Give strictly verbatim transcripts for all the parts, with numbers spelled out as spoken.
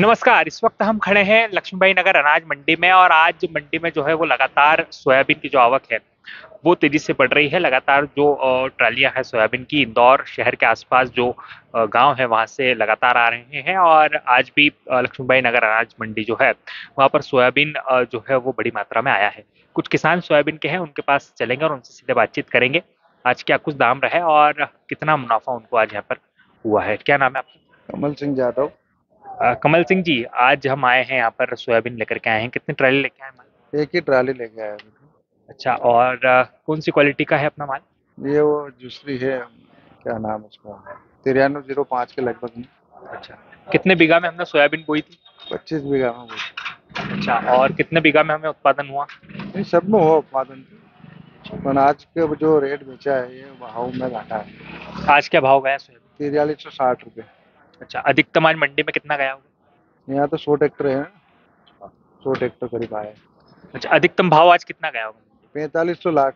नमस्कार। इस वक्त हम खड़े हैं लक्ष्मीबाई नगर अनाज मंडी में और आज मंडी में जो है वो लगातार सोयाबीन की जो आवक है वो तेजी से बढ़ रही है। लगातार जो ट्रालियां हैं सोयाबीन की इंदौर शहर के आसपास जो गांव है वहां से लगातार आ रहे हैं और आज भी लक्ष्मीबाई नगर अनाज मंडी जो है वहां पर सोयाबीन जो है वो बड़ी मात्रा में आया है। कुछ किसान सोयाबीन के हैं, उनके पास चलेंगे और उनसे सीधे बातचीत करेंगे आज क्या कुछ दाम रहा है और कितना मुनाफा उनको आज यहाँ पर हुआ है। क्या नाम है आपका? कमल सिंह यादव। कमल सिंह जी, आज हम आए हैं यहाँ पर सोयाबीन लेकर के आए हैं। कितनी ट्राली लेके आए माल? एक ही ट्राली लेके आए। अच्छा, और कौन सी क्वालिटी का है अपना माल? ये वो दूसरी है, क्या नाम उसका, तिरानवे जीरो पाँच के लगभग। अच्छा, कितने बीघा में हमने सोयाबीन बोई थी? पच्चीस बीघा में बोई। अच्छा, और कितने बीघा में हमें उत्पादन हुआ? सब में हुआ उत्पादन, पर आज के जो रेट बेचा है ये भाव में घाटा है। आज क्या भाव गया सोयाबीन? तिरालीस सौ साठ रुपये। अच्छा, अधिकतम आज मंडी में कितना गया होगा? यहाँ तो सौ ट्रैक्टर है, सौ ट्रैक्टर करीब आया। अच्छा, अधिकतम भाव आज कितना गया होगा? पैंतालीस सौ लाख।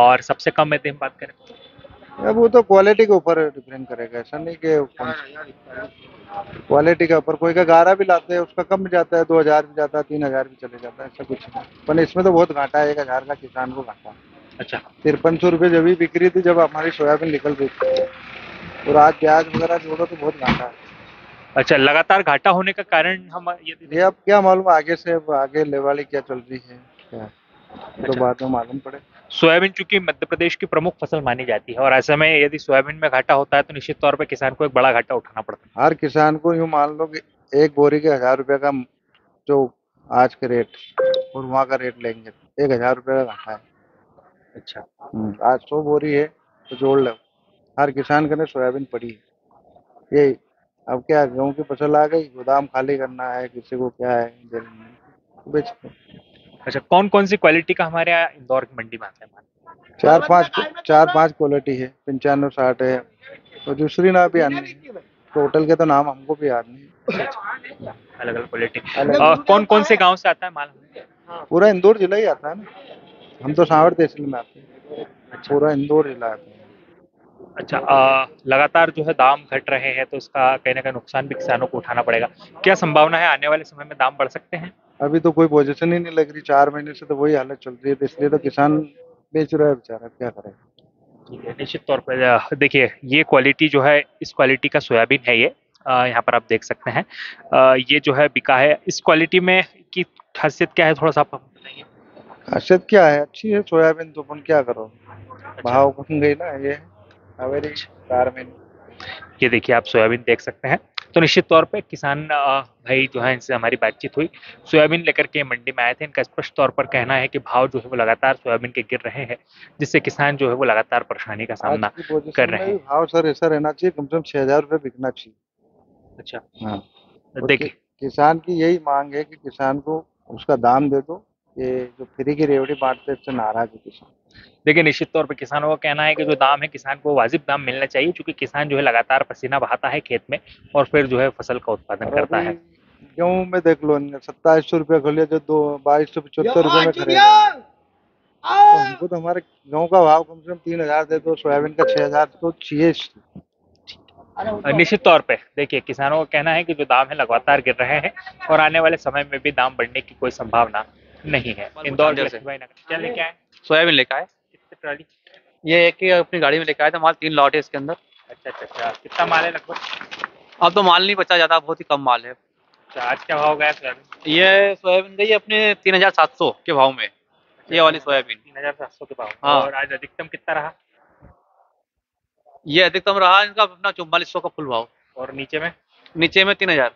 और सबसे कम में हम बात करें? अब वो तो क्वालिटी के ऊपर डिपेंड करेगा, ऐसा नहीं कि क्वालिटी के ऊपर। कोई का ग्यारह भी लाते हैं, उसका कम भी जाता है, दो हजार भी जाता है, तीन हजार भी चले जाता है, ऐसा कुछ नहीं। पर इसमें तो बहुत घाटा है, एक हजार का किसान को घाटा। अच्छा, तिरपन सौ रुपये जब भी बिक्री थी जब हमारी सोयाबीन निकल गई थी, और आज प्याज वगैरह जोड़ो तो बहुत घाटा है। अच्छा, लगातार घाटा होने का कारण हम ये अब क्या मालूम आगे से आगे लेवाली क्या चल रही है क्या? अच्छा, तो बाद में मालूम पड़े। सोयाबीन चूंकि मध्य प्रदेश की प्रमुख फसल मानी जाती है और ऐसे में यदि सोयाबीन में घाटा होता है तो निश्चित तौर पर किसान को एक बड़ा घाटा उठाना पड़ता है। हर किसान को यूँ मान लो कि एक बोरी के हजार रुपये का जो आज के रेट और वहाँ का रेट लेंगे एक हजार रुपये का घाटा है। अच्छा, आज सौ बोरी है तो जोड़ लो, हर किसान के ने सोयाबीन पड़ी है। ये अब क्या गेहूँ की फसल आ गई, गोदाम खाली करना है, किसी को क्या है बेच। अच्छा, कौन कौन सी क्वालिटी का हमारे यहाँ इंदौर की मंडी में आता है? चार पाँच चार पाँच क्वालिटी है, पंचानवे साठ है और दूसरी ना भी आने टोटल के तो नाम हमको भी याद नहीं। अलग अलग क्वालिटी। कौन कौन से गाँव से आता है माल? पूरा इंदौर जिला ही आता है ना, हम तो सांवर तहसील में आते हैं, पूरा इंदौर जिला आता है। अच्छा, आ, लगातार जो है दाम घट रहे हैं तो इसका कहीं ना कहीं नुकसान भी किसानों को उठाना पड़ेगा। क्या संभावना है आने वाले समय में दाम बढ़ सकते हैं? अभी तो कोई पोजीशन ही नहीं लग रही, चार महीने से तो वही हालत चल रही है, तो इसलिए तो किसान बेच रहा है बेचारा, क्या करेगा। निश्चित तौर पर देखिए ये क्वालिटी जो है, इस क्वालिटी का सोयाबीन है ये, यहाँ पर आप देख सकते हैं। आ, ये जो है बिका है, इस क्वालिटी में की खासियत क्या है थोड़ा सा आप बताइए। खासियत क्या है? अच्छी है सोयाबीन तो, अपन क्या करो भाव कम गई ना ये। ये देखिए आप सोयाबीन देख सकते हैं। तो निश्चित तौर पे किसान भाई जो है इनसे हमारी बातचीत हुई, सोयाबीन लेकर के मंडी में आए थे। इनका स्पष्ट तौर पर कहना है कि भाव जो है वो लगातार सोयाबीन के गिर रहे हैं जिससे किसान जो है वो लगातार परेशानी का सामना कर रहे हैं। भाव सर ऐसा रहना चाहिए कम से कम छह हजार रुपये बिकना चाहिए। अच्छा, हाँ। देखिए किसान की यही मांग है कि किसान को उसका दाम दे दो, ये जो फ्री की रेवड़ी बांटते हैं उससे नाराज है किसान। देखिए निश्चित तौर पे किसानों का कहना है कि जो दाम है किसान को वाजिब दाम मिलना चाहिए, क्योंकि किसान जो है लगातार पसीना बहाता है खेत में और फिर जो है फसल का उत्पादन करता है। गेहूँ में देख लो सत्ताईस सौ रुपया खोलिया जो दो बाईस सौ पचहत्तर रुपये में खरीदा, तो हमको तो हमारे गेहूँ का भाव कम से कम तीन हजार दे दो, सोयाबीन का छह हजार तो चाहिए। निश्चित तौर पे देखिए किसानों का कहना है कि जो दाम है लगातार गिर रहे हैं और आने वाले समय में भी दाम बढ़ने की कोई संभावना नहीं है। इंदौर क्या लेके आए? सोयाबीन लेके आए। कितने ट्राली? ये एक ही अपनी गाड़ी में लेके आया था, माल तीन लॉट है इसके अंदर। अच्छा अच्छा अच्छा, कितना माल है लगभग? अब तो माल नहीं बचा जाता, बहुत ही कम माल है। अच्छा, आज क्या भाव गया सोयाबीन? ये सोयाबीन गई अपने तीन हजार सात सौ के भाव में। अच्छा, ये वाली सोयाबीन तीन हजार सात सौ के भाव। हाँ, और आज अधिकतम कितना रहा? ये अधिकतम रहा इनका अपना चौवालीस सौ का फुल भाव, और नीचे में नीचे में तीन हजार।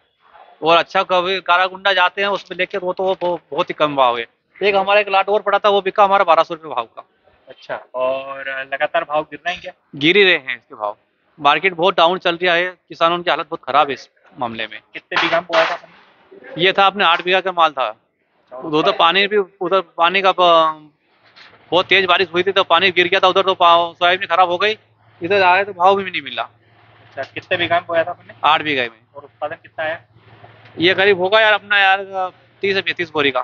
और अच्छा कभी कारागुंडा जाते हैं उसमें लेके वो तो वो बहुत ही कम भाव है। एक हमारा एक लाट और पड़ा था, वो बिका हमारा बारह सौ रुपये भाव का। अच्छा, और लगातार भाव गिर रहे हैं क्या? गिर ही रहे हैं इसके भाव, मार्केट बहुत डाउन चल रहा है, किसानों की हालत बहुत खराब है इस मामले में। कितने बीघा में बोया था? ये था अपने आठ बीघा का माल था। उधर तो पानी भी, उधर पानी का बहुत तेज बारिश हुई थी तो पानी गिर गया था उधर, तो सोयाबीन खराब हो गई, इधर आया तो भाव भी नहीं मिला। अच्छा, कितने बीघा में बोया था? आठ बीघा में। और उत्पादन कितना है? ये करीब होगा यार अपना यार तीस से पैंतीस बोरी का,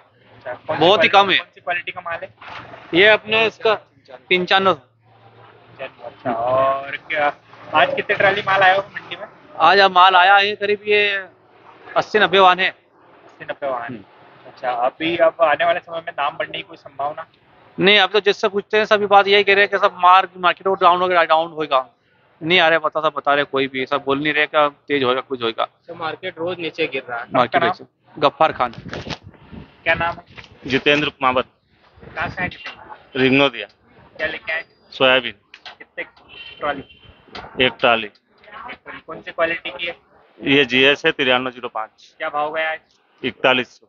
बहुत ही कम है। कौन सी क्वालिटी का माल है? ये अपने इसका पंचानवे। अच्छा, और क्या आज कितने ट्राली माल आया मंडी में? आज अब माल आया है करीब ये अस्सी नब्बे वाहन है। अस्सी नब्बे वाहन। अच्छा, अभी अब आने वाले समय में दाम बढ़ने की कोई संभावना नहीं? आप तो जिससे पूछते हैं सभी बात यही कह रहे हैं कि सब मार्ग मार्केट और डाउन होगा, डाउन होगा नहीं आ रहा पता, सब बता रहे, कोई भी सब बोल नहीं रहे का तेज होगा कुछ होगा। तो मार्केट रोज नीचे गिर रहा है। मार्केट गफ्फार खान। क्या नाम है? जितेंद्र कुमार। कहाँ से हैं? रिंगनोदिया। क्या लेके आए? सोयाबीन। कितने ट्रॉली? एक ट्रॉली। कौन सी क्वालिटी की है? ये जी एस है तिरानवे जीरो पाँच। क्या भाव गया आज? इकतालीस सौ।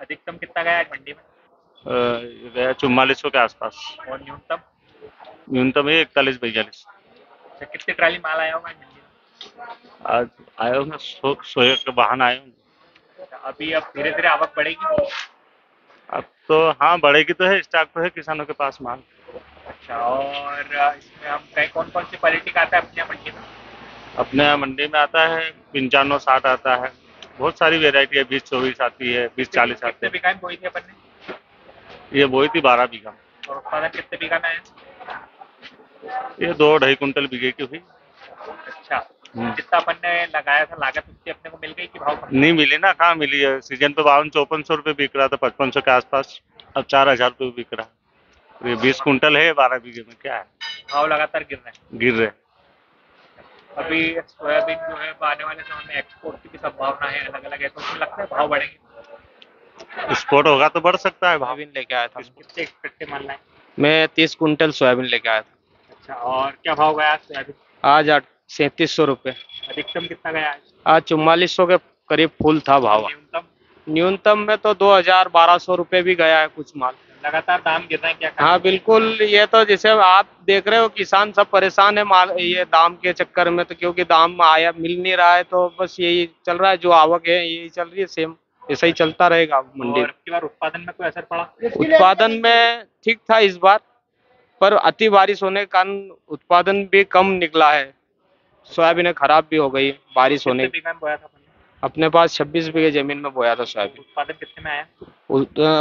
अधिकतम कितना गया आज मंडी में? गया चुम्मालीस सौ के आसपास। और न्यूनतम? न्यूनतम ये इकतालीस बयालीस। कितने ट्राली माल आया होगा आज? आया होगा सौ सौ के वाहन आए होंगे। अभी अब धीरे धीरे आवक बढ़ेगी? अब तो हाँ बढ़ेगी तो है, स्टॉक तो है किसानों के पास माल। अच्छा, और इसमें हम कई कौन कौन सी क्वालिटी का आता है अपने यहाँ मंडी में? अपने यहाँ मंडी में आता है पंचानवे साठ आता है, बहुत सारी वेरायटी है, बीस चौबीस आती है, बीस चालीस आती है। बीघा में बोई थी अपन ने? ये बोई थी बारह बीघा। और उत्पादन कितने बीघा में है? ये दो ढाई कुंटल बीघे की हुई। अच्छा, जितना अपन ने लगाया था लागत उसकी अपने को मिल गई कि भाव नहीं मिली? ना कहाँ मिली है, सीजन पे बावन चौपन सौ रुपये बिक रहा था, पचपन सौ के आसपास, अब चार हजार रुपये बिक रहा। ये बीस कुंटल है बारह बीघे में, क्या है भाव लगातार गिर रहे गिर रहे अभी सोयाबीन जो है आने वाले समय में एक्सपोर्ट की भी संभावना है, अलग अलग है, तो उसमें लगता है भाव बढ़ेंगे? एक्सपोर्ट होगा तो बढ़ सकता है। सोयाबीन लेके आया था। कितने एक्सपेक्ट मानना है? मैं तीस कुंटल सोयाबीन लेके आया था। अच्छा, और क्या भाव गया सोयाबीन आज? सैंतीस सौ रूपये। अधिकतम कितना गया आज? आज चुम्मालीस सौ के करीब फुल था भाव। न्यूनतम? न्यूनतम में तो दो हजार बारह सौ रूपये भी गया है कुछ माल। लगातार दाम गिर रहे हैं क्या? हाँ बिल्कुल, ये तो जैसे आप देख रहे हो किसान सब परेशान है माल ये दाम के चक्कर में, तो क्योंकि दाम आया मिल नहीं रहा है तो बस यही चल रहा है, जो आवक है यही चल रही है, सेम ऐसा ही चलता रहेगा मंडी। और उत्पादन में कोई असर पड़ा? उत्पादन में ठीक था इस बार, पर अति बारिश होने के कारण उत्पादन भी कम निकला है, सोयाबीन खराब भी हो गई बारिश होने। बोया था अपने पास छब्बीस बीघे जमीन में बोया था सोयाबीन। उत्पादन कितने में आया?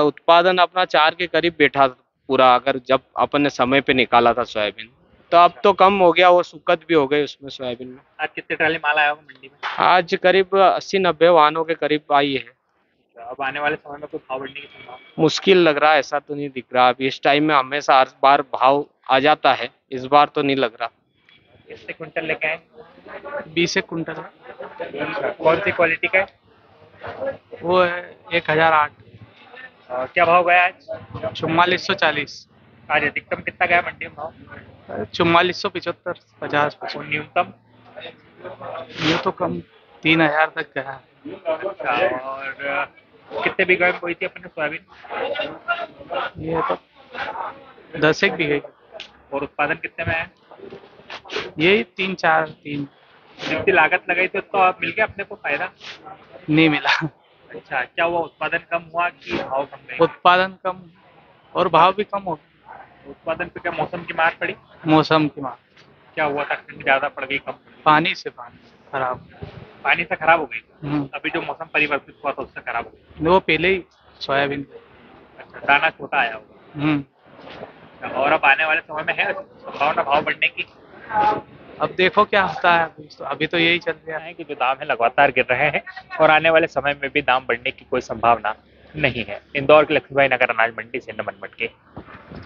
उत्पादन अपना चार के करीब बैठा था पूरा, अगर जब अपन ने समय पे निकाला था सोयाबीन, तो अब तो कम हो गया, वो सुकत भी हो गई उसमें सोयाबीन में। आज कितने ट्राली माल आया मंडी में? आज करीब अस्सी नब्बे वाहनों के करीब आई है। अब आने वाले समय में कोई भाव बढ़ने की संभावना? मुश्किल लग रहा है, ऐसा तो नहीं दिख रहा। अब इस टाइम में हमेशा हर बार भाव आ जाता है, इस बार तो नहीं लग रहा। कितने कुंटल लेके आए? बीस एक कुंटल। कौन सी क्वालिटी का है? वो है एक हजार आठ। क्या भाव गया आज? चुम्मालीस सौ चालीस। आज अधिकतम कितना गया मंडी में भाव? चुम्मालीस सौ पिछहत्तर पचास। न्यूनतम? ये तो कम तीन हजार तक गया। और कितने बीघा में बोई थी अपने सोयाबीन? ये तो दस एक बीघे। और उत्पादन कितने में है? यही तीन चार तीन। जितनी लागत लगाई थी तो आप मिल गया अपने को फायदा? नहीं मिला। अच्छा, क्या हुआ उत्पादन कम हुआ कि भाव कम गया? उत्पादन कम और भाव भी कम हो। उत्पादन पे क्या मौसम की मार पड़ी? मौसम की मार। क्या हुआ था? ठंड ज्यादा पड़ गई? कम पानी से? पानी खराब पानी से खराब हो गई। अभी जो मौसम परिवर्तित हुआ था उससे खराब हो गई? वो पहले ही सोयाबीन। अच्छा, दाना छोटा आया होगा। और अब आने वाले समय में है संभावना भाव बढ़ने की? अब देखो क्या होता है, अभी तो, अभी तो यही चल रहा है कि जो दाम है लगातार गिर रहे हैं और आने वाले समय में भी दाम बढ़ने की कोई संभावना नहीं है। इंदौर के लक्ष्मीबाई नगर अनाज मंडी से नमन मटके।